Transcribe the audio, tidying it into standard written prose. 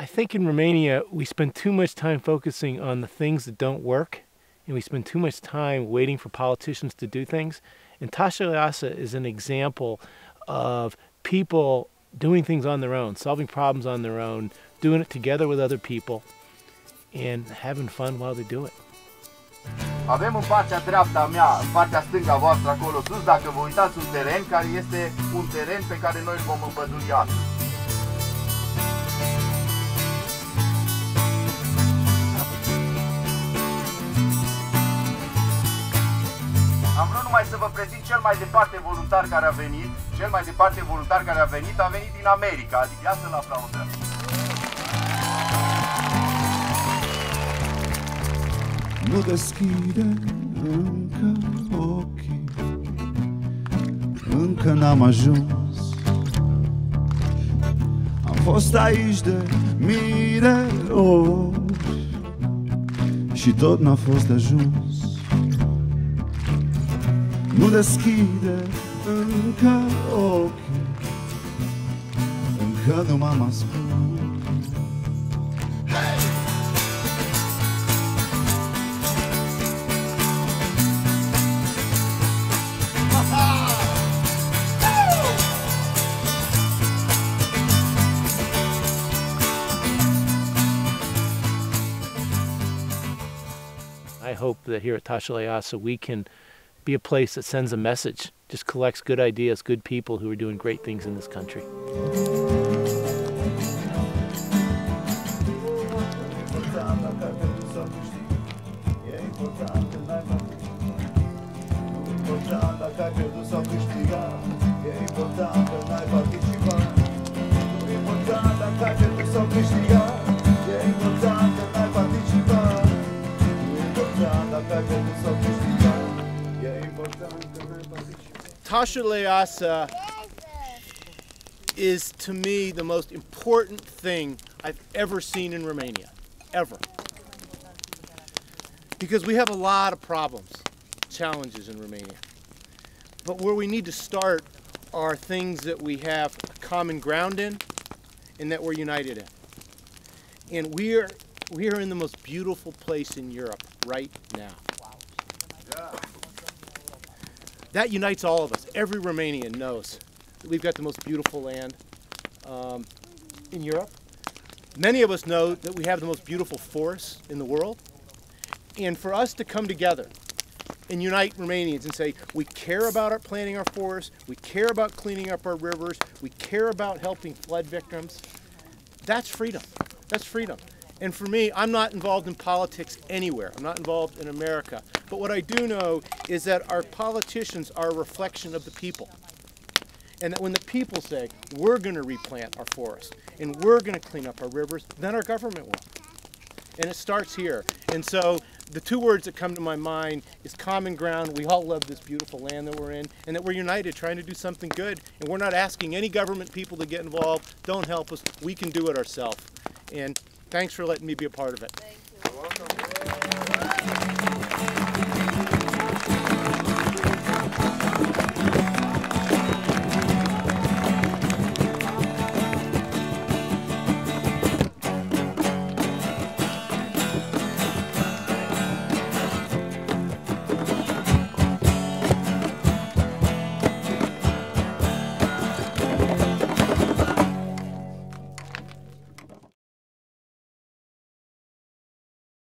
I think in Romania, we spend too much time focusing on the things that don't work, and we spend too much time waiting for politicians to do things. And Tasuleasa is an example of people doing things on their own, solving problems on their own, doing it together with other people, and having fun while they do it. Avem în partea dreapta mea, în partea stânga voastră, acolo sus, dacă vă uitați, un teren care este un teren pe care noi îl vom împăduri astăzi. Am vrut numai să vă prezint cel mai departe voluntar care a venit, a venit din America, adică ia să-l aplaudăm. Nu deschide încă ochii, încă n-am ajuns. Am fost aici de mii de ori și tot n-a fost de ajuns. Nu deschide încă ochii, încă nu m-am ascuns. I hope that here at Tasuleasa we can be a place that sends a message, just collects good ideas, good people who are doing great things in this country. Tasuleasa is, to me, the most important thing I've ever seen in Romania, ever. Because we have a lot of problems, challenges in Romania. But where we need to start are things that we have common ground in and that we're united in. And we are in the most beautiful place in Europe right now. Yeah. That unites all of us. Every Romanian knows that we've got the most beautiful land in Europe. Many of us know that we have the most beautiful forests in the world. And for us to come together and unite Romanians and say, we care about planting our forests, we care about cleaning up our rivers, we care about helping flood victims, that's freedom. That's freedom. And for me, I'm not involved in politics anywhere. I'm not involved in America. But what I do know is that our politicians are a reflection of the people. And that when the people say, we're going to replant our forests and we're going to clean up our rivers, then our government will. And it starts here. And so the two words that come to my mind is common ground. We all love this beautiful land that we're in, and that we're united trying to do something good. And we're not asking any government people to get involved. Don't help us. We can do it ourselves. And thanks for letting me be a part of it. Thank you. You're welcome.